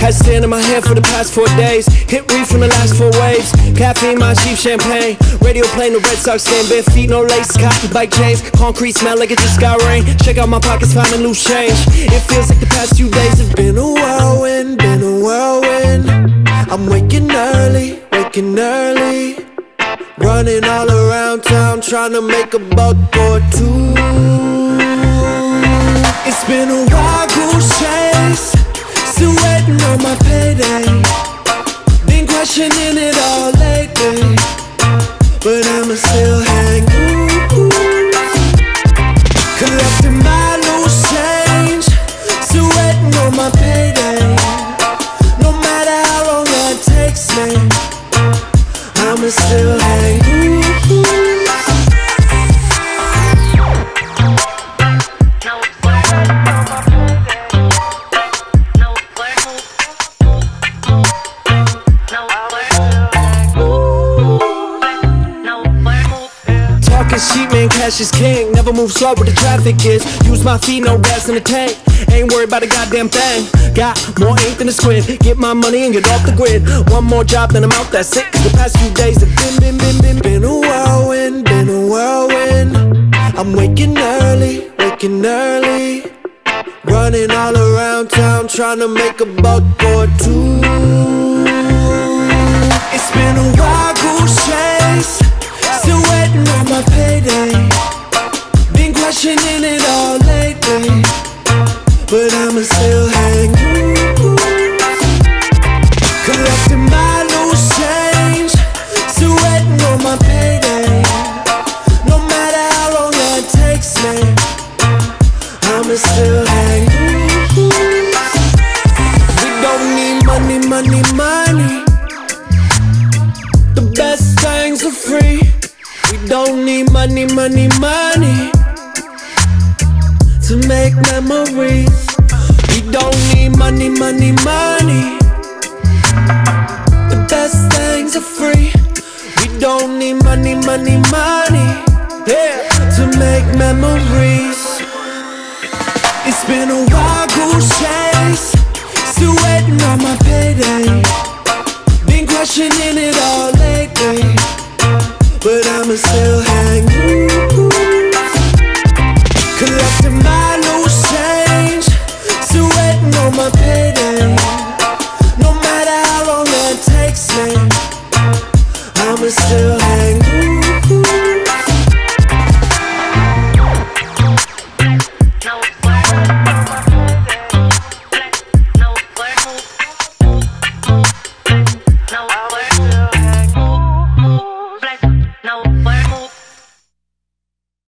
Had sand in my hand for the past 4 days. Hit reef from the last 4 waves. Caffeine, my cheap champagne. Radio playing the Red Sox game. Bare feet, no lace, cotton bike chains. Concrete smell like it just got rain. Check out my pockets, find a loose change. It feels like the past few days have been a whirlwind, been a whirlwind. I'm waking early, running all around town, trying to make a buck or two. It's been a wild goose chase, still waiting on my payday. Been questioning it all lately, but I'ma still hang loose. Collecting my loose change, still waiting on my payday. No matter how long that takes me, I'ma still hang loose. Sheep man, cash is king. Never move slow where the traffic is. Use my feet, no gas in the tank. Ain't worried about a goddamn thing. Got more ink than a squid. Get my money and get off the grid. One more job, then I'm out, that's it. Cause the past few days have been a whirlwind, been a whirlwind. I'm waking early, running all around town, trying to make a buck or two. It's been a wild goose chase, still waiting on my payday. Been questioning it all lately, but I'ma still hang loose. Collecting my loose change, still waiting on my payday. No matter how long that takes me, I'ma still hang loose. We don't need money, money, money. The best things are free. We don't need money, money, money to make memories. We don't need money, money, money. The best things are free. We don't need money, money, money, yeah, to make memories. It's been a wild goose chase, still waiting on my payday. Been questioning it all lately, but I'ma still hang loose. Collecting my loose change, still waiting on my payday. No matter how long that takes me, I'ma still hang loose.